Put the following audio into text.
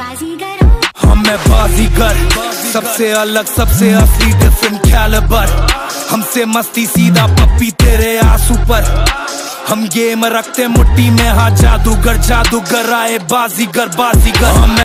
हाँ मैं बाजीगर, सबसे अलग सबसे असली डिफरेंट कैलिबर। हमसे मस्ती सीधा पप्पी तेरे आंसू पर। हम गेम रखते मुट्ठी में, हाँ जादूगर जादूगर आए बाजीगर बाजीगर।